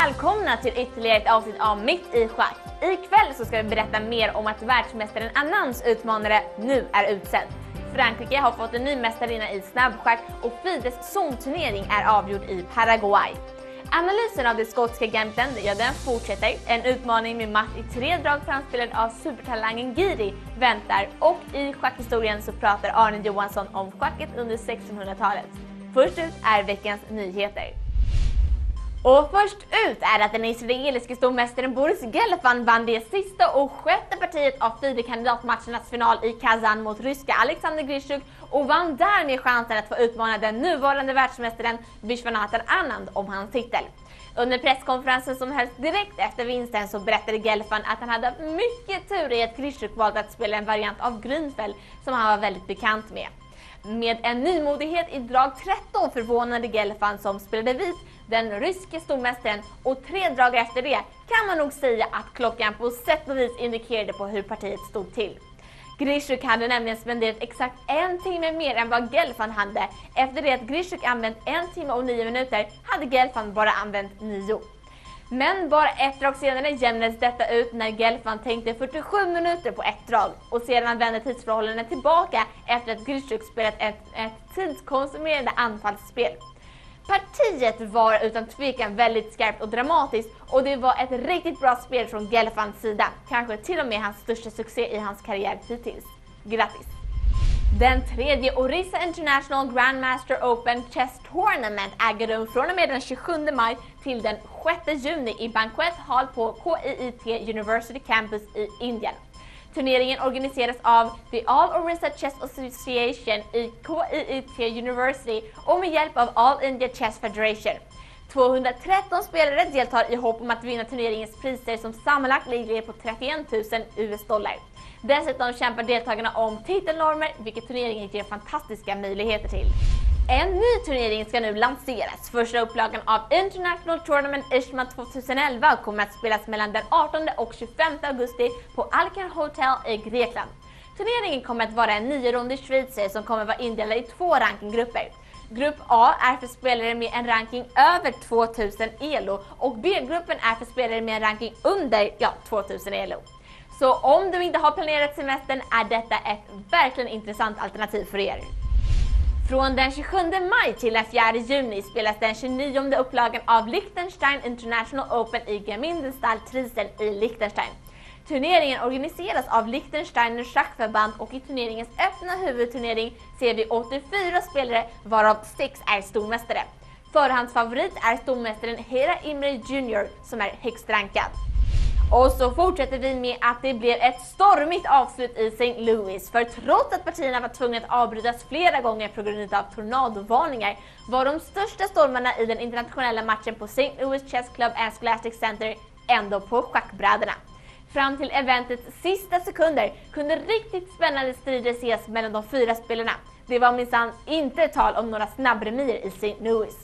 Välkomna till ytterligare ett avsnitt av Mitt i Schack. Ikväll så ska vi berätta mer om att världsmästaren Anands utmanare nu är utsedd. Frankrike har fått en ny mästarinna i snabbschack och Fides zonturnering är avgjord i Paraguay. Analysen av det skotska gambiten, ja, den fortsätter. En utmaning med matt i tre drag framspelad av supertalangen Giri väntar. Och i schackhistorien så pratar Arne Johansson om schacket under 1600-talet. Först ut är veckans nyheter. Och först ut är att den israeliske stormästaren Boris Gelfand vann det sista och sjätte partiet av FIDE-kandidatmatchernas final i Kazan mot ryska Alexander Grischuk och vann därmed chansen att få utmana den nuvarande världsmästaren Vishwanathan Anand om hans titel. Under presskonferensen som hölls direkt efter vinsten så berättade Gelfand att han hade mycket tur i att Grischuk valt att spela en variant av Grünfeld som han var väldigt bekant med. Med en nymodighet i drag 13 förvånade Gelfand som spelade vit den ryske stormästaren och tre drag efter det kan man nog säga att klockan på sätt och vis indikerade på hur partiet stod till. Grischuk hade nämligen spenderat exakt en timme mer än vad Gelfand hade. Efter det att Grischuk använt 1 timme och 9 minuter hade Gelfand bara använt 9. Men bara ett drag senare jämnades detta ut när Gelfand tänkte 47 minuter på ett drag. Och sedan vände tidsförhållandet tillbaka efter att Grischuk spelat ett tidskonsumerande anfallsspel. Partiet var utan tvekan väldigt skarpt och dramatiskt och det var ett riktigt bra spel från Gelfands sida. Kanske till och med hans största succé i hans karriär hittills. Grattis! Den tredje Orissa International Grandmaster Open Chess Tournament äger rum från och med den 27 maj till den 6 juni i Banquet Hall på KIIT University Campus i Indien. Turneringen organiseras av The All Orisa Chess Association i KIIT University och med hjälp av All India Chess Federation. 213 spelare deltar i hopp om att vinna turneringens priser som sammanlagt ligger på $31,000. Dessutom kämpar deltagarna om titelnormer, vilket turneringen ger fantastiska möjligheter till. En ny turnering ska nu lanseras. Första upplagan av International Tournament Ishma 2011 kommer att spelas mellan den 18 och 25 augusti på Alcan Hotel i Grekland. Turneringen kommer att vara en 9-rundig schweizer som kommer att vara indelad i 2 rankinggrupper. Grupp A är för spelare med en ranking över 2000 ELO och B-gruppen är för spelare med en ranking under 2000 ELO. Så om du inte har planerat semestern är detta ett verkligen intressant alternativ för er. Från den 27 maj till den 4 juni spelas den 29:e upplagan av Liechtenstein International Open i Gemündenstal, Triesen i Liechtenstein. Turneringen organiseras av Liechtensteins schackförband och i turneringens öppna huvudturnering ser vi 84 spelare varav 6 är stormästare. Förhandsfavorit är stormästaren Hera Imre Jr som är högst rankad. Och så fortsätter vi med att det blev ett stormigt avslut i St. Louis, för trots att partierna var tvungna att avbrytas flera gånger på grund av tornadovarningar var de största stormarna i den internationella matchen på St. Louis Chess Club and Classic Center ändå på schackbrädorna. Fram till eventets sista sekunder kunde riktigt spännande strider ses mellan de 4 spelarna. Det var minsann inte tal om några snabbremier i St. Louis.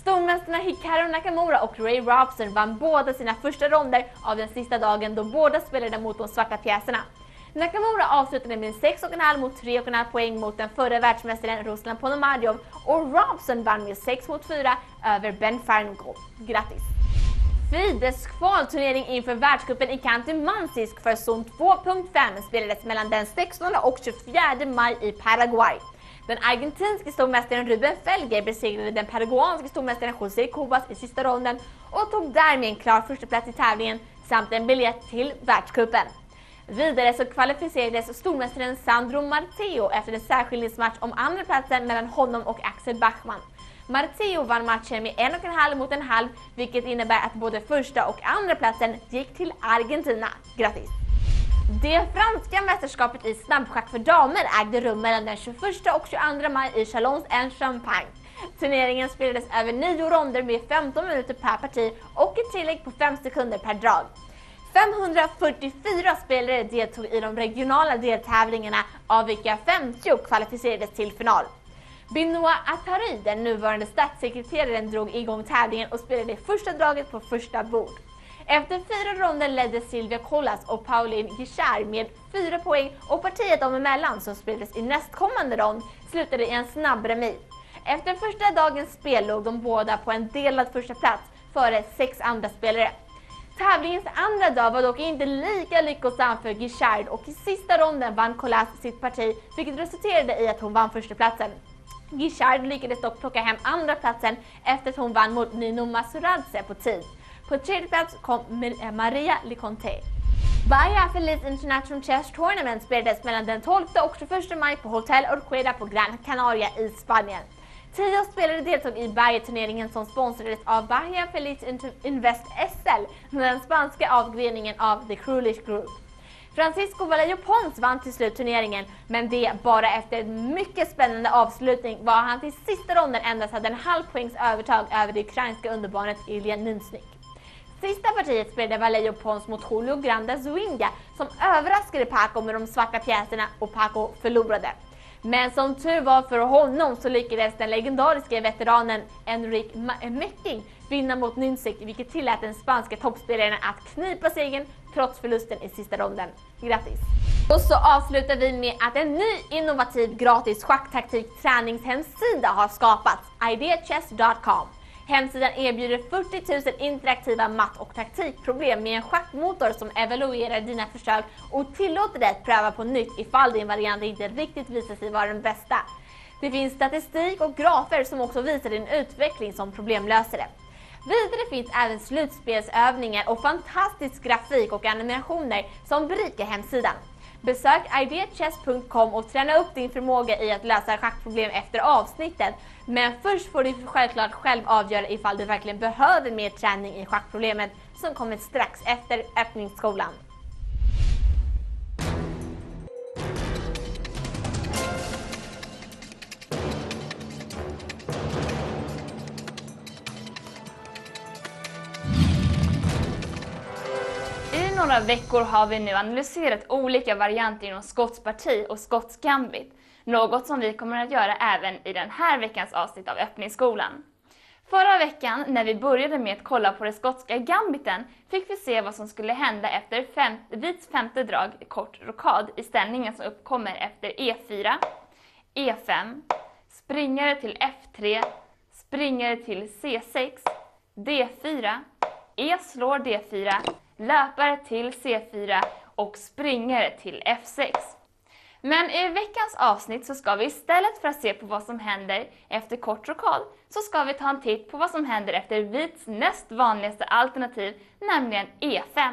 Stormästarna Hikaru Nakamura och Ray Robson vann båda sina första ronder av den sista dagen då båda spelade mot de svarta pjäserna. Nakamura avslutade med 6,5 mot 3,5 poäng mot den förra världsmästaren Ruslan Ponomariov och Robson vann med 6 mot 4 över Ben Farno. Grattis! Fides kvalturnering inför världscupen i Khanty-Mansisk för zon 2.5 spelades mellan den 16 och 24 maj i Paraguay. Den argentinske stormästaren Ruben Felger besegrade den paraguanske stormästaren José Cobas i sista ronden och tog därmed en klar förstaplats i tävlingen samt en biljett till världscupen. Vidare så kvalificerades stormästaren Sandro Marteo efter en särskiljningsmatch om andra platsen mellan honom och Axel Bachmann. Marteo vann matchen med 1,5 mot 0,5, vilket innebär att både första och andra platsen gick till Argentina. Grattis! Det franska mästerskapet i snabbschack för damer ägde rum mellan den 21 och 22 maj i Chalons-en-Champagne. Turneringen spelades över 9 ronder med 15 minuter per parti och ett tillägg på 5 sekunder per drag. 544 spelare deltog i de regionala deltävlingarna, av vilka 50 kvalificerades till final. Benoît Attari, den nuvarande statssekreteraren, drog igång tävlingen och spelade första draget på första bord. Efter 4 ronder ledde Silvia Collas och Pauline Guichard med 4 poäng och partiet om emellan som spelades i nästkommande rond slutade i en snabb remi. Efter första dagens spel låg de båda på en delad första plats före 6 andra spelare. Tävlingens andra dag var dock inte lika lyckosam för Guichard och i sista ronden vann Collas sitt parti, vilket resulterade i att hon vann första platsen. Guichard lyckades dock plocka hem andra platsen efter att hon vann mot Nino Masuradze på tid. På tredje plats kom Maria Leconte. Baja för Liechtenstein International Chess Tournament spelades mellan den 12 och 21 maj på Hotel Orqueda på Gran Canaria i Spanien. 10 spelare deltog i Baja-turneringen som sponsrades av Baja Feliz Invest SL, den spanska avgreningen av The Cruellish Group. Francisco Valerio Pons vann till slut turneringen, men det bara efter en mycket spännande avslutning var han till sista ronden endast hade en halv poängs övertag över det ukrainska underbarnet Ilya Ninsnik. Sista partiet spelade Valerio Pons mot Julio Granda Zuinga som överraskade Paco med de svarta pjäserna och Paco förlorade. Men som tur var för honom så lyckades den legendariska veteranen Enric Mecking vinna mot Ninsik, vilket tillät den spanska toppspelaren att knipa segern trots förlusten i sista ronden. Grattis! Och så avslutar vi med att en ny innovativ gratis schacktaktik-träningshemsida har skapats, ideachess.com. Hemsidan erbjuder 40 000 interaktiva matt- och taktikproblem med en schackmotor som evaluerar dina försök och tillåter dig att pröva på nytt ifall din variant inte riktigt visar sig vara den bästa. Det finns statistik och grafer som också visar din utveckling som problemlösare. Vidare finns även slutspelsövningar och fantastisk grafik och animationer som berikar hemsidan. Besök ideachess.com och träna upp din förmåga i att lösa schackproblem efter avsnittet. Men först får du självklart själv avgöra ifall du verkligen behöver mer träning i schackproblemet som kommer strax efter öppningsskolan. Några veckor har vi nu analyserat olika varianter inom skottsparti och skottsgambit, något som vi kommer att göra även i den här veckans avsnitt av öppningsskolan. Förra veckan när vi började med att kolla på det skotska gambiten fick vi se vad som skulle hända efter vits femte drag kort rokad i ställningen som uppkommer efter E4, E5, springare till F3, springare till C6, D4, E slår D4, löpare till C4 och springare till F6. Men i veckans avsnitt så ska vi istället för att se på vad som händer efter kort rokad så ska vi ta en titt på vad som händer efter vits näst vanligaste alternativ, nämligen E5.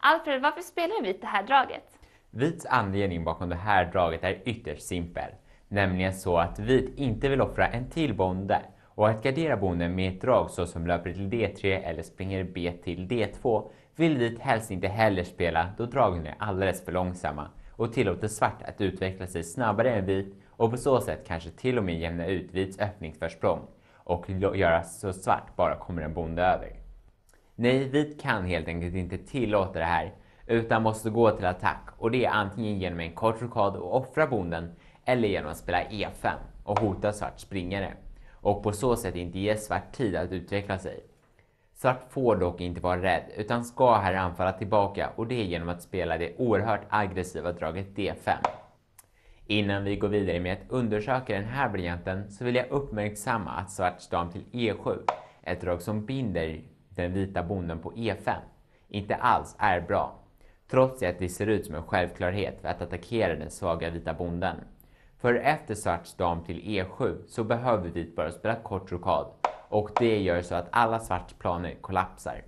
Alfred, varför spelar vit det här draget? Vits anledning bakom det här draget är ytterst simpel, nämligen så att vit inte vill offra en till bonde och att gardera bonden med ett drag så som löper till D3 eller springer B till D2 vill vit helst inte heller spela då dragen är alldeles för långsamma och tillåter svart att utveckla sig snabbare än vit och på så sätt kanske till och med jämna ut vits öppningsförsprång och göra så svart bara kommer en bonde över. Nej, vit kan helt enkelt inte tillåta det här utan måste gå till attack och det är antingen genom en kort rokad och offra bonden eller genom att spela E5 och hota svart springare och på så sätt inte ge svart tid att utveckla sig. Svart får dock inte vara rädd utan ska här anfalla tillbaka och det genom att spela det oerhört aggressiva draget D5. Innan vi går vidare med att undersöka den här varianten så vill jag uppmärksamma att svarts dam till E7, ett drag som binder den vita bonden på E5, inte alls är bra. Trots att det ser ut som en självklarhet för att attackera den svaga vita bonden. För efter svarts dam till E7 så behöver vit bara spela kort rokad. Och det gör så att alla svarts planer kollapsar.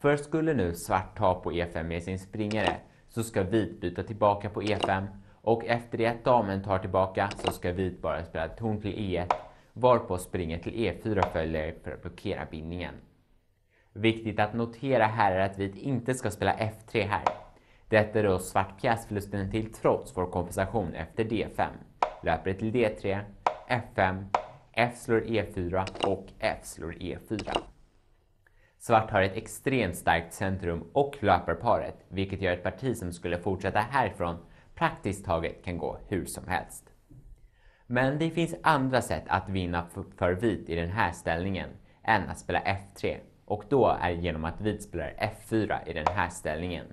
För skulle nu svart ta på E5 med sin springare så ska vit byta tillbaka på E5 och efter det att damen tar tillbaka så ska vit bara spela torn till E1 varpå springer till E4 följer för att blockera bindningen. Viktigt att notera här är att vit inte ska spela F3 här. Detta då svart pjäsförlusten till trots får kompensation efter D5, löper till D3, F5, F slår E4 och F slår E4. Svart har ett extremt starkt centrum och löparparet, vilket gör ett parti som skulle fortsätta härifrån praktiskt taget kan gå hur som helst. Men det finns andra sätt att vinna för vit i den här ställningen än att spela F3 och då är genom att vit spelar F4 i den här ställningen.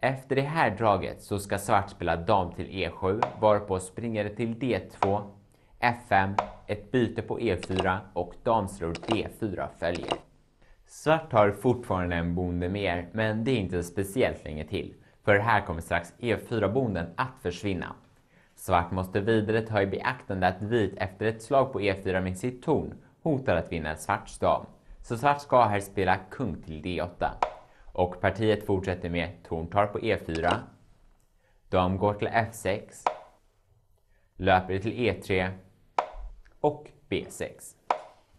Efter det här draget så ska svart spela dam till E7 varpå springer det till D2, F5, ett byte på E4 och dam slår D4 följer. Svart har fortfarande en bonde mer, men det är inte speciellt länge till, för här kommer strax E4-bonden att försvinna. Svart måste vidare ta i beaktande att vit efter ett slag på E4 med sitt torn hotar att vinna en svarts dam, så svart ska här spela kung till D8. Och partiet fortsätter med torn tar på E4, dam går till F6, löper till E3 och B6.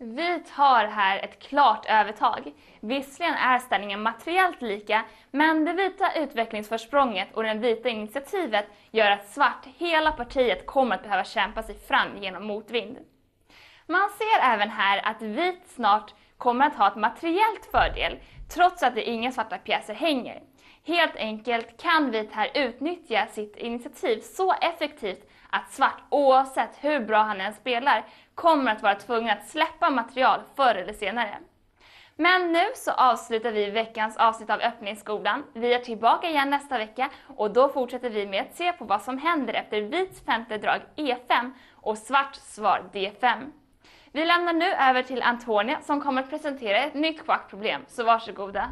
Vit har här ett klart övertag. Visserligen är ställningen materiellt lika, men det vita utvecklingsförsprånget och det vita initiativet gör att svart hela partiet kommer att behöva kämpa sig fram genom motvind. Man ser även här att vit snart kommer att ha ett materiellt fördel, trots att det inga svarta pjäser hänger. Helt enkelt kan vit här utnyttja sitt initiativ så effektivt att svart, oavsett hur bra han än spelar, kommer att vara tvungen att släppa material förr eller senare. Men nu så avslutar vi veckans avsnitt av Öppningsskolan. Vi är tillbaka igen nästa vecka och då fortsätter vi med att se på vad som händer efter vits femte drag E5 och svarts svar D5. Vi lämnar nu över till Antonia som kommer att presentera ett nytt schackproblem, så varsågoda.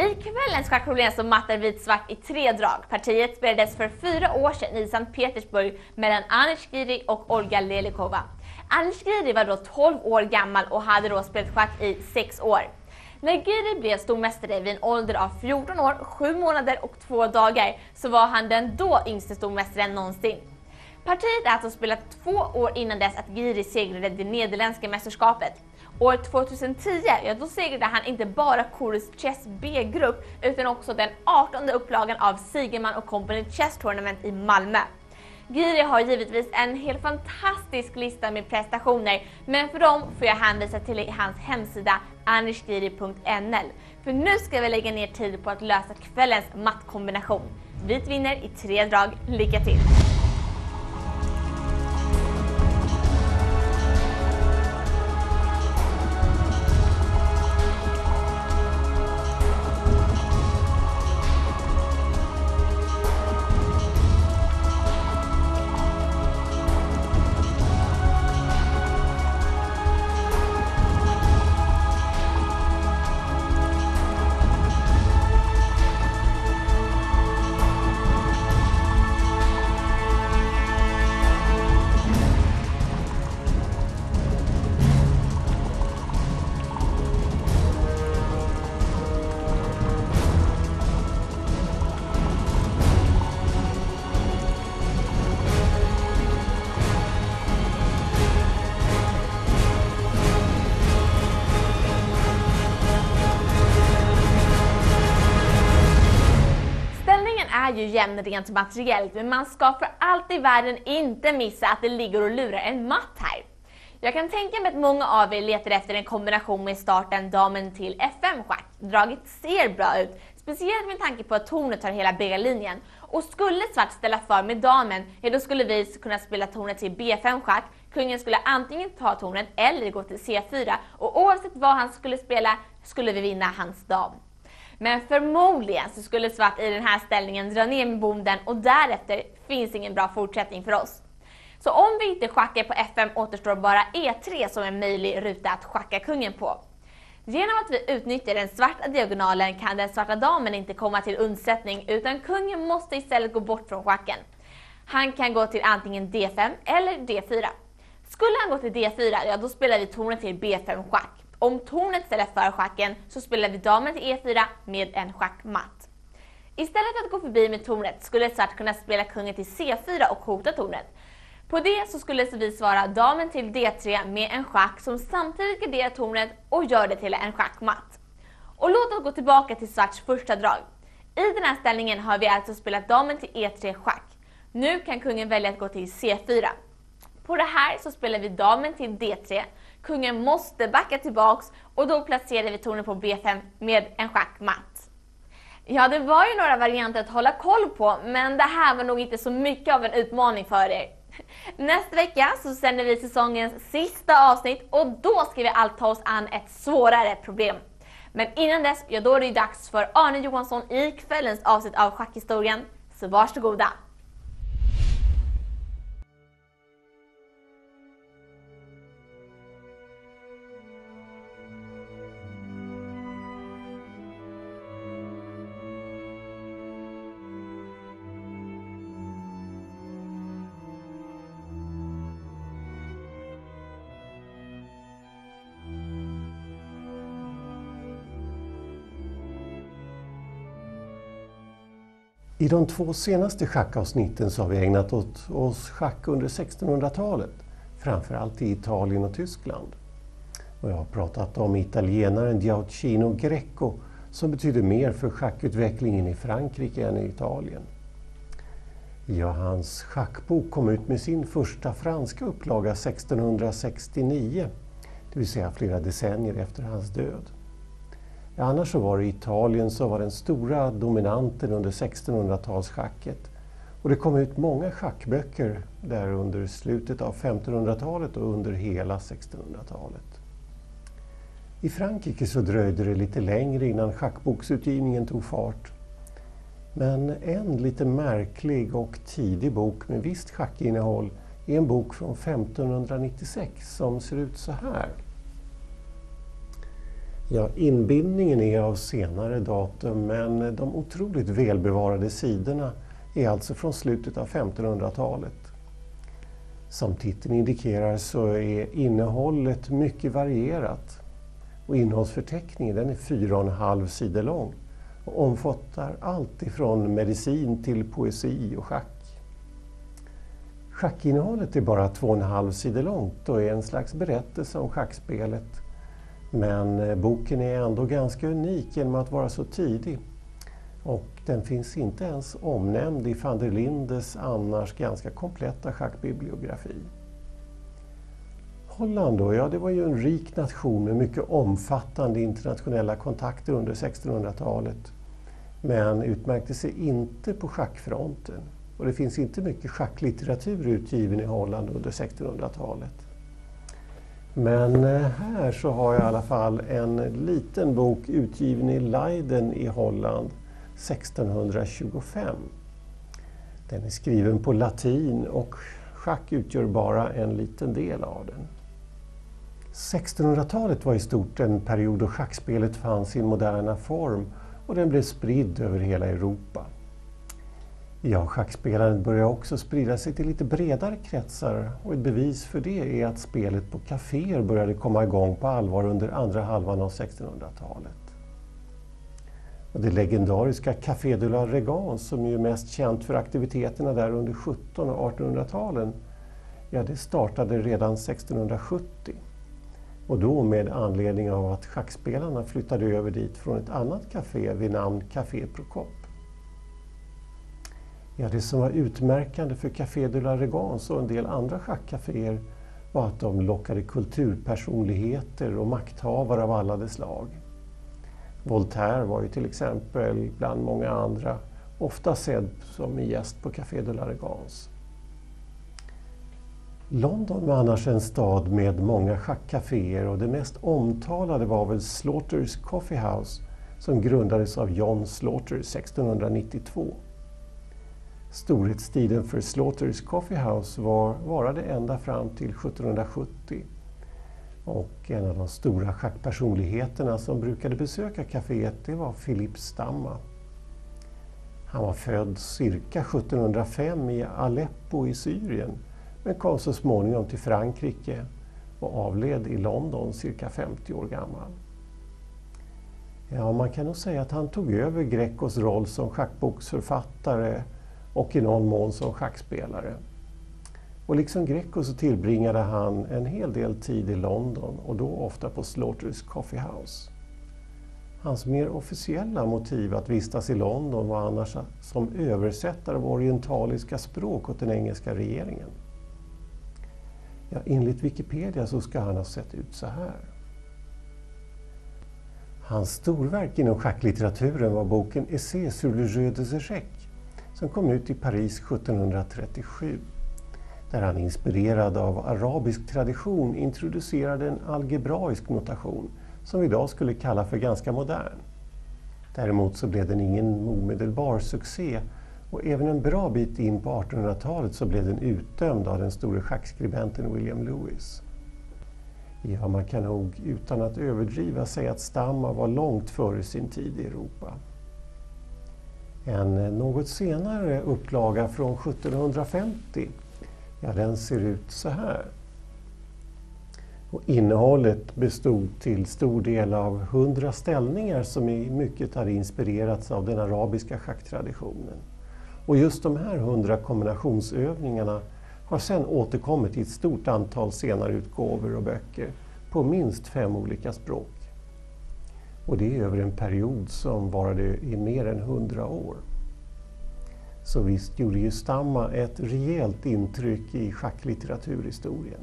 I kvällens schackproblem så mattar vit svart i 3 drag. Partiet spelades för 4 år sedan i Sankt Petersburg mellan Anish Giri och Olga Lelikova. Anish Giri var då 12 år gammal och hade då spelat schack i 6 år. När Giri blev stormästare vid en ålder av 14 år, 7 månader och 2 dagar så var han den då yngste stormästaren någonsin. Partiet har alltså spelat 2 år innan dess att Giri segrade det nederländska mästerskapet. År 2010, ja, då segrade han inte bara Chorus Chess B-grupp utan också den 18:e upplagan av Sigerman & Company Chess Tournament i Malmö. Giri har givetvis en helt fantastisk lista med prestationer, men för dem får jag hänvisa till hans hemsida anishgiri.nl. För nu ska vi lägga ner tid på att lösa kvällens mattkombination. Vit vinner i 3 drag. Lycka till! Ju jämn rent materiellt, men man ska för allt i världen inte missa att det ligger och lurar en matt här. Jag kan tänka mig att många av er letar efter en kombination med starten damen till F5-schack. Draget ser bra ut, speciellt med tanke på att tornet tar hela B-linjen. Och skulle svart ställa för med damen, ja, då skulle vi kunna spela tornet till B5-schack. Kungen skulle antingen ta tornet eller gå till C4, och oavsett vad han skulle spela skulle vi vinna hans dam. Men förmodligen så skulle svart i den här ställningen dra ner med bonden och därefter finns ingen bra fortsättning för oss. Så om vi inte schackar på F5 återstår bara E3 som en möjlig ruta att schacka kungen på. Genom att vi utnyttjar den svarta diagonalen kan den svarta damen inte komma till undsättning utan kungen måste istället gå bort från schacken. Han kan gå till antingen D5 eller D4. Skulle han gå till D4, ja, då spelar vi tornet till B5-schack. Om tornet ställer för schacken så spelar vi damen till E4 med en schackmatt. Istället för att gå förbi med tornet skulle svart kunna spela kungen till C4 och hota tornet. På det så skulle vi svara damen till D3 med en schack som samtidigt garderar tornet och gör det till en schackmatt. Och låt oss gå tillbaka till svarts första drag. I den här ställningen har vi alltså spelat damen till E3 schack. Nu kan kungen välja att gå till C4. På det här så spelar vi damen till D3. Kungen måste backa tillbaks och då placerar vi tornet på B5 med en schackmatt. Ja, det var ju några varianter att hålla koll på, men det här var nog inte så mycket av en utmaning för er. Nästa vecka så sänder vi säsongens sista avsnitt och då ska vi allt ta oss an ett svårare problem. Men innan dess, ja, då är det dags för Arne Johansson i kvällens avsnitt av Schackhistorien, så varsågoda! I de två senaste schackavsnitten så har vi ägnat åt oss schack under 1600-talet, framförallt i Italien och Tyskland. Och jag har pratat om italienaren Giacchino Greco som betyder mer för schackutvecklingen i Frankrike än i Italien. Ja, hans schackbok kom ut med sin första franska upplaga 1669, det vill säga flera decennier efter hans död. Annars så var det Italien som var den stora dominanten under 1600-talsschacket. Och det kom ut många schackböcker där under slutet av 1500-talet och under hela 1600-talet. I Frankrike så dröjde det lite längre innan schackboksutgivningen tog fart. Men en lite märklig och tidig bok med visst schackinnehåll är en bok från 1596 som ser ut så här. Ja, inbindningen är av senare datum, men de otroligt välbevarade sidorna är alltså från slutet av 1500-talet. Som titeln indikerar så är innehållet mycket varierat. Och innehållsförteckningen den är 4,5 sidor lång och omfattar allt ifrån medicin till poesi och schack. Schackinnehållet är bara 2,5 sidor långt och är en slags berättelse om schackspelet. Men boken är ändå ganska unik genom att vara så tidig. Och den finns inte ens omnämnd i van der Lindes annars ganska kompletta schackbibliografi. Holland då, ja det var ju en rik nation med mycket omfattande internationella kontakter under 1600-talet. Men utmärkte sig inte på schackfronten. Och det finns inte mycket schacklitteratur utgiven i Holland under 1600-talet. Men här så har jag i alla fall en liten bok utgiven i Leiden i Holland 1625. Den är skriven på latin och schack utgör bara en liten del av den. 1600-talet var i stort en period då schackspelet fanns i moderna form och den blev spridd över hela Europa. Ja, schackspelandet börjar också sprida sig till lite bredare kretsar och ett bevis för det är att spelet på kaféer började komma igång på allvar under andra halvan av 1600-talet. Och det legendariska Café de l'Aragans som är mest känt för aktiviteterna där under 1700- och 1800-talen, ja det startade redan 1670. Och då med anledning av att schackspelarna flyttade över dit från ett annat kafé vid namn Café Procop. Ja, det som var utmärkande för Café de l'Aragans och en del andra schackcaféer var att de lockade kulturpersonligheter och makthavare av alla dess slag. Voltaire var ju till exempel bland många andra ofta sedd som en gäst på Café de l'Aragans. London var annars en stad med många schackcaféer och det mest omtalade var väl Slaughter's Coffee House som grundades av John Slaughter 1692. Storhetstiden för Slaughter's Coffee House varade ända fram till 1770. Och en av de stora schackpersonligheterna som brukade besöka kaféet det var Philip Stamma. Han var född cirka 1705 i Aleppo i Syrien men kom så småningom till Frankrike och avled i London cirka 50 år gammal. Ja, man kan nog säga att han tog över Grecos roll som schackboksförfattare och i någon mån som schackspelare. Och liksom Greco så tillbringade han en hel del tid i London och då ofta på Slaughter's Coffee House. Hans mer officiella motiv att vistas i London var annars som översättare av orientaliska språk åt den engelska regeringen. Ja, enligt Wikipedia så ska han ha sett ut så här. Hans storverk inom schacklitteraturen var boken Essai sur le jeu des échecs som kom ut i Paris 1737, där han inspirerad av arabisk tradition introducerade en algebraisk notation som vi idag skulle kalla för ganska modern. Däremot så blev den ingen omedelbar succé och även en bra bit in på 1800-talet så blev den utdömd av den store schackskribenten William Lewis. Ja, man kan nog utan att överdriva säga att Stamma var långt före sin tid i Europa. En något senare upplaga från 1750, ja den ser ut så här. Och innehållet bestod till stor del av 100 ställningar som i mycket hade inspirerats av den arabiska schacktraditionen. Och just de här 100 kombinationsövningarna har sedan återkommit i ett stort antal senare utgåvor och böcker på minst 5 olika språk. Och det är över en period som varade i mer än 100 år. Så visst gjorde ju Stamma ett rejält intryck i schacklitteraturhistorien.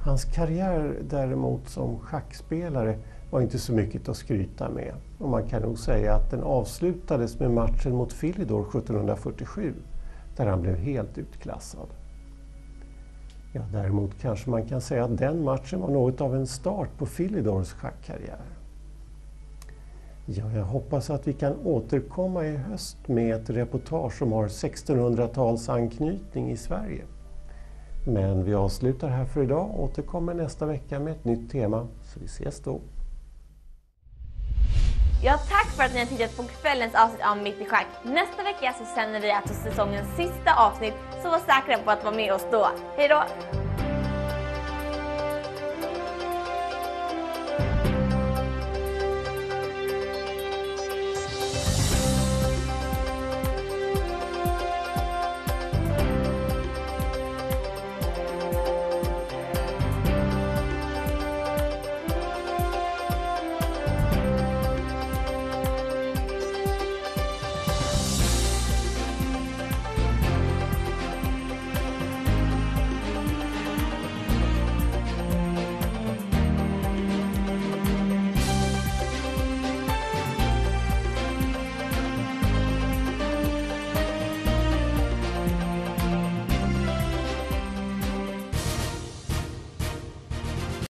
Hans karriär däremot som schackspelare var inte så mycket att skryta med. Och man kan nog säga att den avslutades med matchen mot Philidor 1747, där han blev helt utklassad. Ja, däremot kanske man kan säga att den matchen var något av en start på Philidors schackkarriär. Ja, jag hoppas att vi kan återkomma i höst med ett reportage som har 1600-tals anknytning i Sverige. Men vi avslutar här för idag och återkommer nästa vecka med ett nytt tema. Så vi ses då! Ja, tack för att ni har tittat på kvällens avsnitt av Mitt i Schack. Nästa vecka så sänder vi alltså säsongens sista avsnitt, så var säkra på att vara med oss då. Hej då!